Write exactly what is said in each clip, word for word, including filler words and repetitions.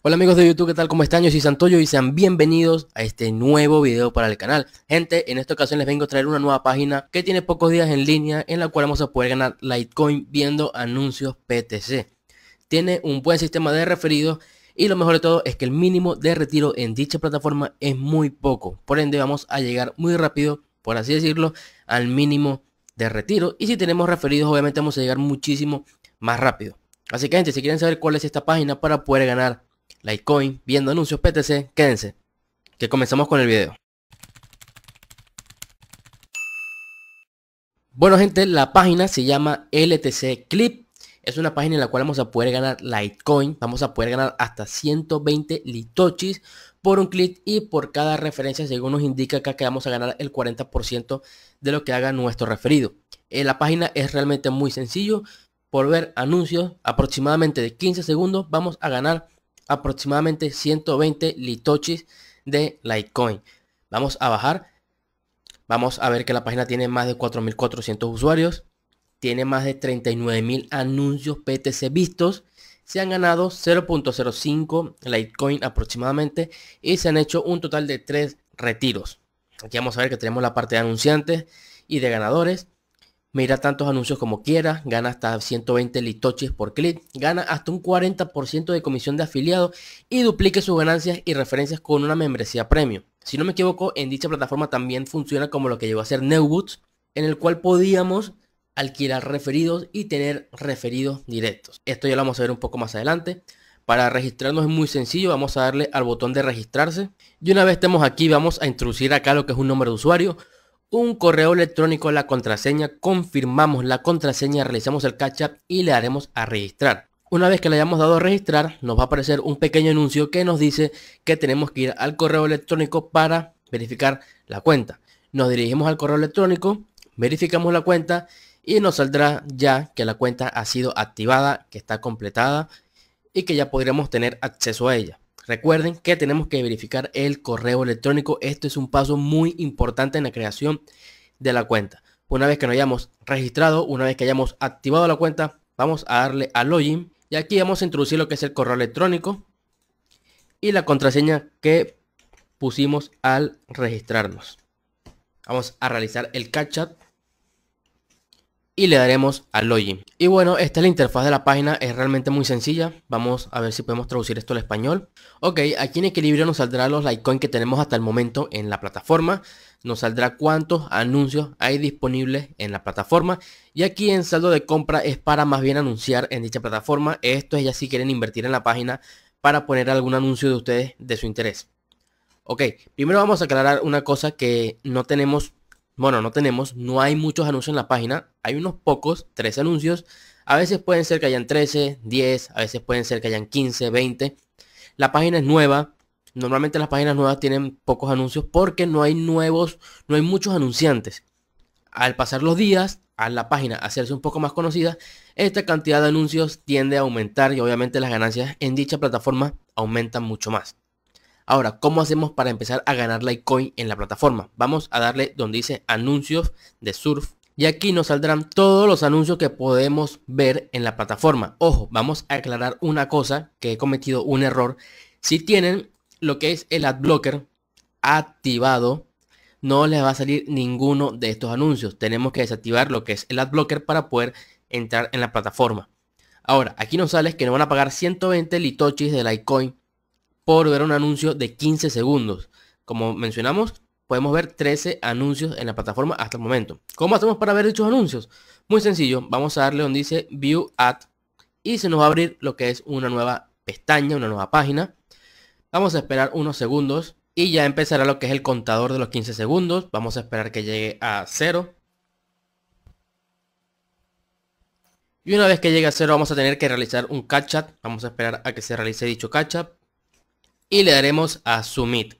Hola amigos de YouTube, ¿qué tal? ¿Cómo están? Yo soy Santoyo y sean bienvenidos a este nuevo video para el canal. Gente, en esta ocasión les vengo a traer una nueva página que tiene pocos días en línea, en la cual vamos a poder ganar Litecoin viendo anuncios P T C. Tiene un buen sistema de referidos y lo mejor de todo es que el mínimo de retiro en dicha plataforma es muy poco. Por ende vamos a llegar muy rápido, por así decirlo, al mínimo de retiro. Y si tenemos referidos obviamente vamos a llegar muchísimo más rápido. Así que gente, si quieren saber cuál es esta página para poder ganar Litecoin viendo anuncios P T C, quédense, que comenzamos con el video. Bueno gente, la página se llama L T C CLICK. Es una página en la cual vamos a poder ganar Litecoin. Vamos a poder ganar hasta ciento veinte litochis por un clic y por cada referencia, según nos indica acá que vamos a ganar el cuarenta por ciento de lo que haga nuestro referido. Eh, la página es realmente muy sencillo. Por ver anuncios aproximadamente de quince segundos vamos a ganar aproximadamente ciento veinte litochis de Litecoin. Vamos a bajar. Vamos a ver que la página tiene más de cuatro mil cuatrocientos usuarios. Tiene más de treinta y nueve mil anuncios P T C vistos. Se han ganado cero punto cero cinco Litecoin aproximadamente. Y se han hecho un total de tres retiros. Aquí vamos a ver que tenemos la parte de anunciantes y de ganadores. Mira tantos anuncios como quieras, gana hasta ciento veinte litochis por clic, gana hasta un cuarenta por ciento de comisión de afiliado y duplique sus ganancias y referencias con una membresía premium. Si no me equivoco, en dicha plataforma también funciona como lo que llegó a ser Neobux, en el cual podíamos alquilar referidos y tener referidos directos. Esto ya lo vamos a ver un poco más adelante. Para registrarnos es muy sencillo, vamos a darle al botón de registrarse. Y una vez estemos aquí, vamos a introducir acá lo que es un nombre de usuario, un correo electrónico, la contraseña, confirmamos la contraseña, realizamos el catch-up y le daremos a registrar. Una vez que le hayamos dado a registrar, nos va a aparecer un pequeño anuncio que nos dice que tenemos que ir al correo electrónico para verificar la cuenta. Nos dirigimos al correo electrónico, verificamos la cuenta y nos saldrá ya que la cuenta ha sido activada, que está completada y que ya podremos tener acceso a ella. Recuerden que tenemos que verificar el correo electrónico. Esto es un paso muy importante en la creación de la cuenta. Una vez que nos hayamos registrado, una vez que hayamos activado la cuenta, vamos a darle a login. Y aquí vamos a introducir lo que es el correo electrónico y la contraseña que pusimos al registrarnos. Vamos a realizar el catch-up y le daremos al login. Y bueno, esta es la interfaz de la página, es realmente muy sencilla. Vamos a ver si podemos traducir esto al español. Ok, aquí en equilibrio nos saldrá los Litecoin que tenemos hasta el momento en la plataforma. Nos saldrá cuántos anuncios hay disponibles en la plataforma. Y aquí en saldo de compra es para más bien anunciar en dicha plataforma. Esto es ya si quieren invertir en la página para poner algún anuncio de ustedes de su interés. Ok, primero vamos a aclarar una cosa que no tenemos. Bueno, no tenemos, no hay muchos anuncios en la página, hay unos pocos, tres anuncios. A veces pueden ser que hayan trece, diez, a veces pueden ser que hayan quince, veinte. La página es nueva, normalmente las páginas nuevas tienen pocos anuncios porque no hay nuevos, no hay muchos anunciantes. Al pasar los días, a la página hacerse un poco más conocida, esta cantidad de anuncios tiende a aumentar y obviamente las ganancias en dicha plataforma aumentan mucho más. Ahora, ¿cómo hacemos para empezar a ganar Litecoin en la plataforma? Vamos a darle donde dice anuncios de surf. Y aquí nos saldrán todos los anuncios que podemos ver en la plataforma. Ojo, vamos a aclarar una cosa que he cometido un error. Si tienen lo que es el adblocker activado, no les va a salir ninguno de estos anuncios. Tenemos que desactivar lo que es el adblocker para poder entrar en la plataforma. Ahora, aquí nos sale que nos van a pagar ciento veinte litochis de Litecoin por ver un anuncio de quince segundos. Como mencionamos, podemos ver trece anuncios en la plataforma hasta el momento. ¿Cómo hacemos para ver dichos anuncios? Muy sencillo, vamos a darle donde dice View Ad y se nos va a abrir lo que es una nueva pestaña, una nueva página. Vamos a esperar unos segundos y ya empezará lo que es el contador de los quince segundos. Vamos a esperar que llegue a cero. Y una vez que llegue a cero vamos a tener que realizar un catch-up. Vamos a esperar a que se realice dicho catch-up y le daremos a Submit.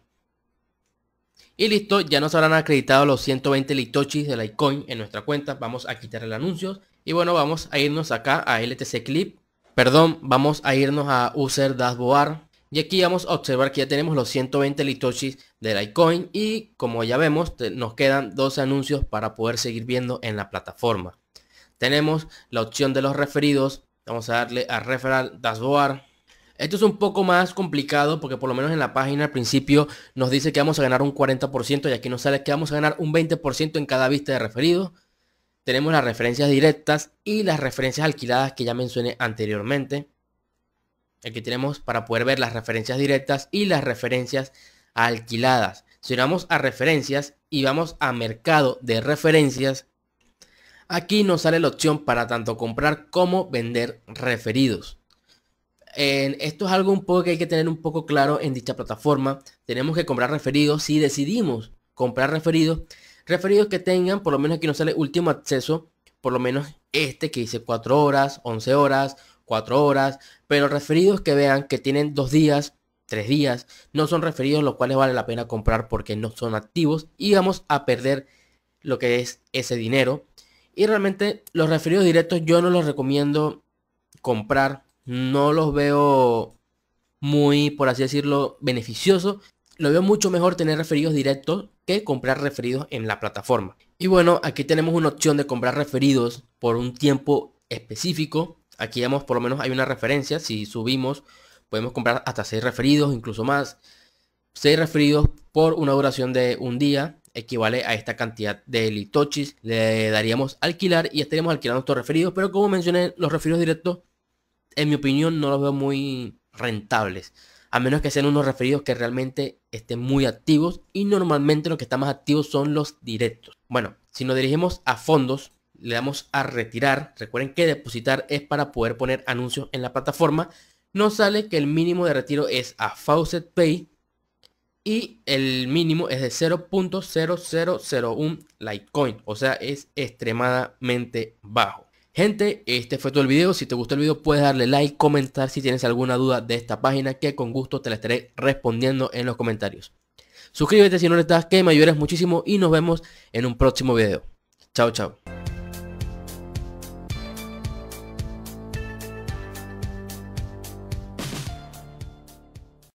Y listo, ya nos habrán acreditado los ciento veinte litochis de Litecoin en nuestra cuenta. Vamos a quitar el anuncio. Y bueno, vamos a irnos acá a L T C Clip. Perdón, vamos a irnos a User Dashboard. Y aquí vamos a observar que ya tenemos los ciento veinte litochis de Litecoin. Y como ya vemos, nos quedan doce anuncios para poder seguir viendo en la plataforma. Tenemos la opción de los referidos. Vamos a darle a Referral Dashboard. Esto es un poco más complicado porque por lo menos en la página al principio nos dice que vamos a ganar un cuarenta por ciento y aquí nos sale que vamos a ganar un veinte por ciento en cada vista de referido. Tenemos las referencias directas y las referencias alquiladas que ya mencioné anteriormente. Aquí tenemos para poder ver las referencias directas y las referencias alquiladas. Si vamos a referencias y vamos a mercado de referencias, aquí nos sale la opción para tanto comprar como vender referidos. En esto es algo un poco que hay que tener un poco claro en dicha plataforma. Tenemos que comprar referidos si decidimos comprar referidos. Referidos que tengan, por lo menos aquí nos sale último acceso, por lo menos este que dice cuatro horas, once horas, cuatro horas. Pero referidos que vean que tienen dos días, tres días, no son referidos los cuales vale la pena comprar porque no son activos y vamos a perder lo que es ese dinero. Y realmente los referidos directos yo no los recomiendo comprar. No los veo muy, por así decirlo, beneficioso. Lo veo mucho mejor tener referidos directos que comprar referidos en la plataforma. Y bueno, aquí tenemos una opción de comprar referidos por un tiempo específico. Aquí vemos, por lo menos hay una referencia. Si subimos, podemos comprar hasta seis referidos, incluso más. seis referidos por una duración de un día equivale a esta cantidad de litochis. Le daríamos alquilar y estaríamos alquilando estos referidos, pero como mencioné, los referidos directos en mi opinión no los veo muy rentables, a menos que sean unos referidos que realmente estén muy activos, y normalmente los que están más activos son los directos. Bueno, si nos dirigimos a fondos, le damos a retirar. Recuerden que depositar es para poder poner anuncios en la plataforma. Nos sale que el mínimo de retiro es a FaucetPay y el mínimo es de cero punto cero cero cero uno Litecoin, o sea, es extremadamente bajo. Gente, este fue todo el video. Si te gustó el video puedes darle like, comentar si tienes alguna duda de esta página, que con gusto te la estaré respondiendo en los comentarios. Suscríbete si no lo estás, que me ayudas muchísimo y nos vemos en un próximo video. Chao, chao.